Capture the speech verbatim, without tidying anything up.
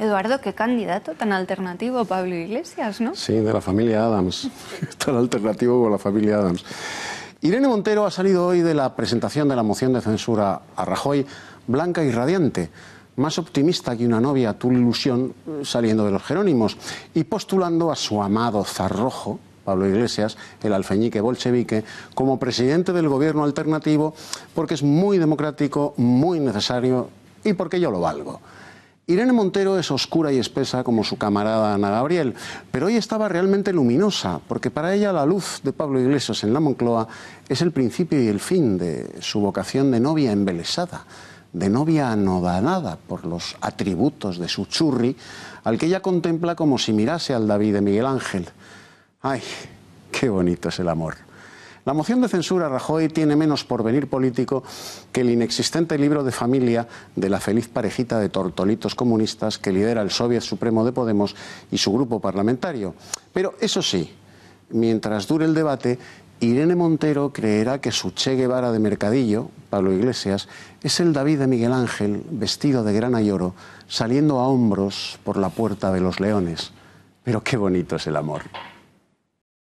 Eduardo, qué candidato tan alternativo Pablo Iglesias, ¿no? Sí, de la familia Adams, tan alternativo como la familia Adams. Irene Montero ha salido hoy de la presentación de la moción de censura a Rajoy, blanca y radiante, más optimista que una novia, tu ilusión, saliendo de los Jerónimos, y postulando a su amado zarrojo, Pablo Iglesias, el alfeñique bolchevique, como presidente del gobierno alternativo, porque es muy democrático, muy necesario y porque yo lo valgo. Irene Montero es oscura y espesa como su camarada Ana Gabriel, pero hoy estaba realmente luminosa, porque para ella la luz de Pablo Iglesias en la Moncloa es el principio y el fin de su vocación de novia embelesada, de novia anodanada por los atributos de su churri, al que ella contempla como si mirase al David de Miguel Ángel. ¡Ay, qué bonito es el amor! La moción de censura a Rajoy tiene menos porvenir político que el inexistente libro de familia de la feliz parejita de tortolitos comunistas que lidera el Soviet Supremo de Podemos y su grupo parlamentario. Pero eso sí, mientras dure el debate, Irene Montero creerá que su Che Guevara de mercadillo, Pablo Iglesias, es el David de Miguel Ángel vestido de grana y oro, saliendo a hombros por la Puerta de los Leones. Pero qué bonito es el amor.